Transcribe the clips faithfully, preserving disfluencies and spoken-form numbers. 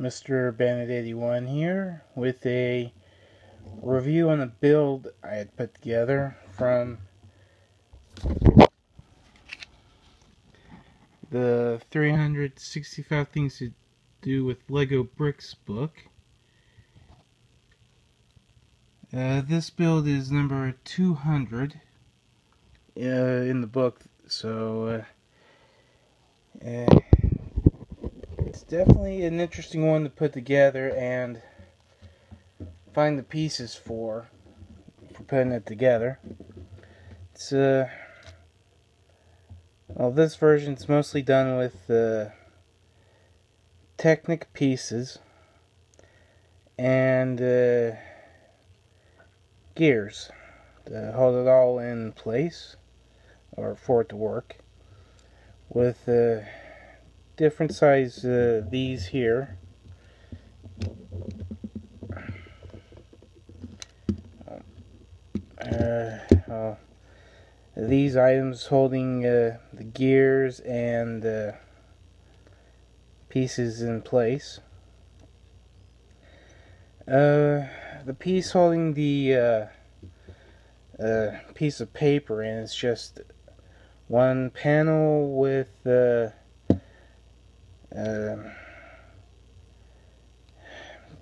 Mister Bandit eighty-one here with a review on the build I had put together from the three hundred sixty-five Things to Do with Lego Bricks book. Uh, this build is number two hundred uh, in the book, so uh, uh, it's definitely an interesting one to put together and find the pieces for, for putting it together. It's uh, well, this version's mostly done with the uh, Technic pieces and uh, gears to hold it all in place or for it to work, with uh, different size uh, these here. Uh, uh, these items holding uh, the gears and uh, pieces in place. Uh, the piece holding the uh, uh, piece of paper, and it's just one panel with uh, uh,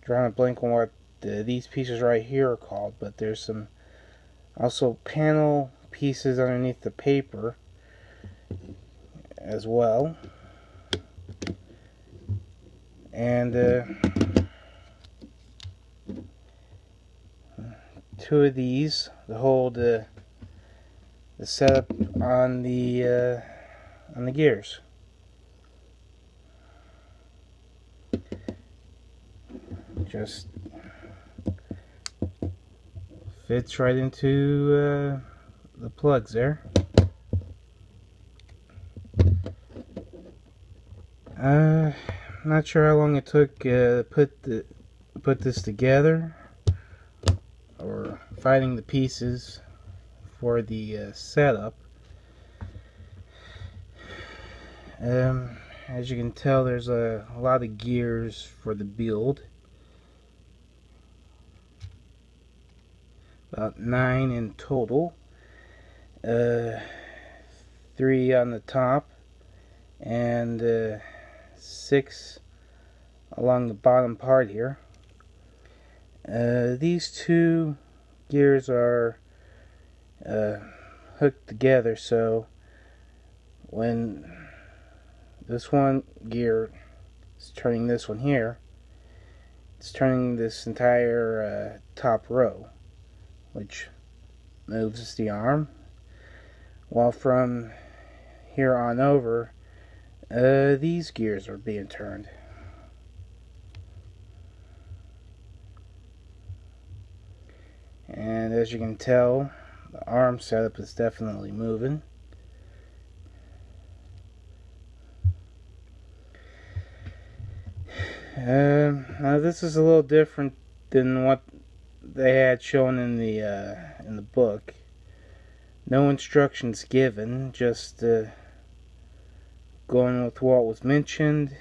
drawing a blank on what the, these pieces right here are called, but there's some also panel pieces underneath the paper as well. And uh, two of these to hold uh, the setup on the uh, on the gears. Just fits right into uh, the plugs there. Uh, not sure how long it took uh, put the put this together, or finding the pieces for the uh, setup. Um, as you can tell, there's a, a lot of gears for the build. About nine in total. Uh, three on the top and uh, six along the bottom part here. Uh, these two gears are uh, hooked together, so when this one gear is turning this one here, it's turning this entire uh, top row, which moves the arm, while from here on over uh, these gears are being turned. And as you can tell, the arm setup is definitely moving. Uh, now this is a little different than what they had shown in the uh, in the book. No instructions given, just uh, going with what was mentioned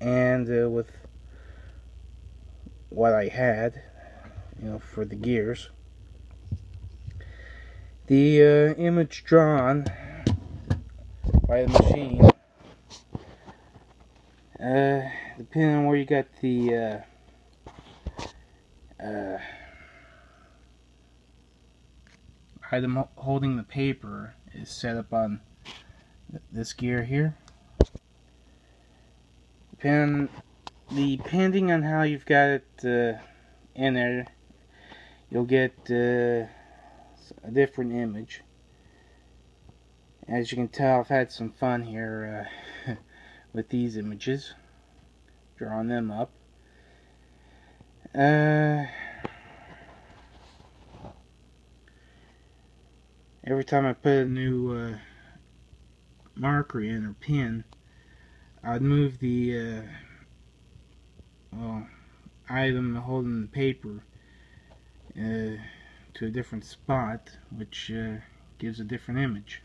and uh, with what I had, you know, for the gears. The uh, image drawn by the machine, uh, depending on where you got the uh, uh, item holding the paper, is set up on th this gear here. Depend depending on how you've got it uh, in there, you'll get uh, a different image. As you can tell, I've had some fun here uh, with these images, drawing them up. Uh, Every time I put a new uh, marker in or pin, I'd move the uh, well, item holding the paper uh, to a different spot, which uh, gives a different image.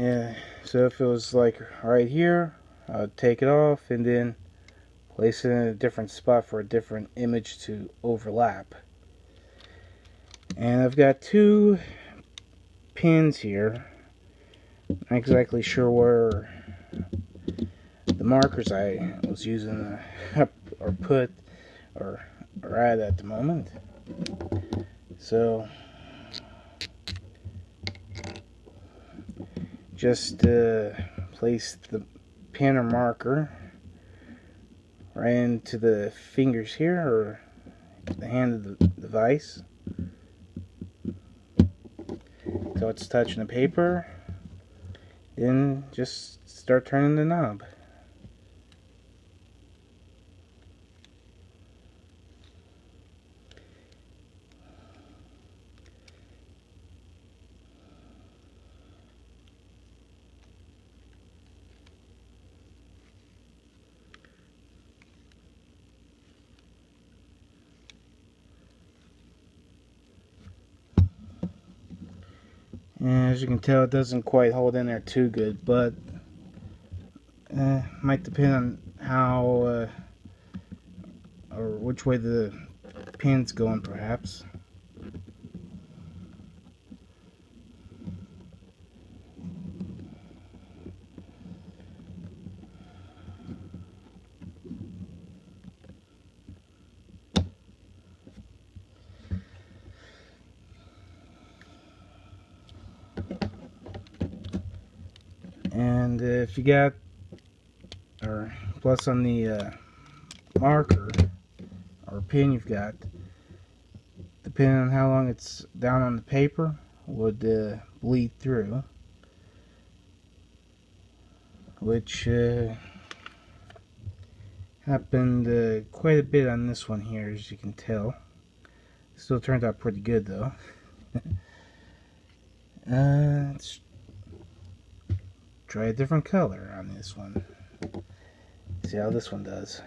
And so if it was like right here, I would take it off and then place it in a different spot for a different image to overlap. And I've got two pins here. Not exactly sure where the markers I was using or put or right at the moment. So just uh, place the pin or marker right into the fingers here or the hand of the device, so it's touching the paper. Then just start turning the knob. And as you can tell, it doesn't quite hold in there too good, but uh, might depend on how uh, or which way the pin's going, perhaps. And if you got or plus on the uh, marker or pin you've got, depending on how long it's down on the paper, would uh, bleed through, which uh, happened uh, quite a bit on this one here, as you can tell. Still turned out pretty good though. uh, it's Try a different color on this one. See how this one does.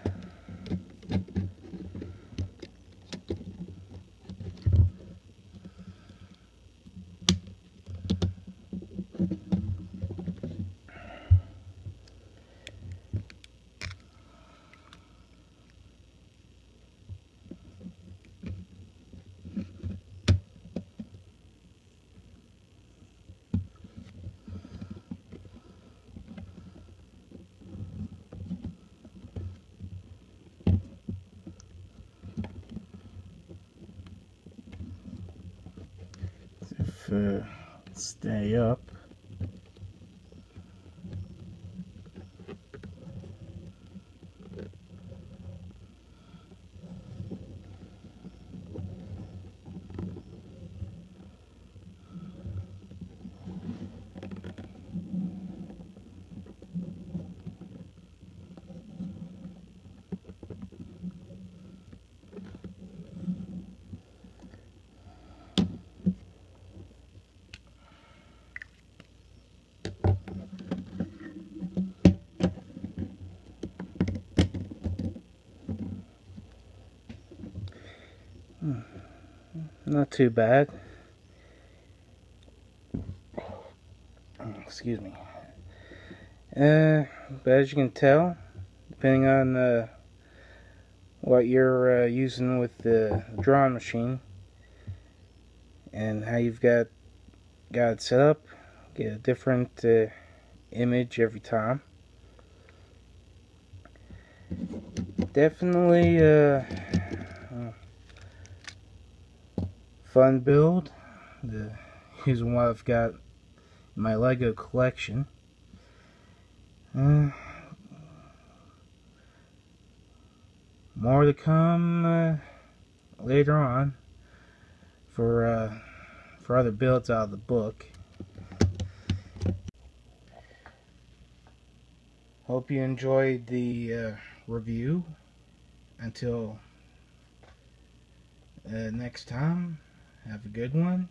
Uh, stay up. Not too bad. Excuse me. Uh, but as you can tell, depending on uh, what you're uh, using with the drawing machine and how you've got got it set up, get a different uh, image every time. Definitely. Uh, Fun build. The, here's what I've got in my Lego collection. Uh, more to come uh, later on for uh, for other builds out of the book. Hope you enjoyed the uh, review. Until uh, next time. Have a good one.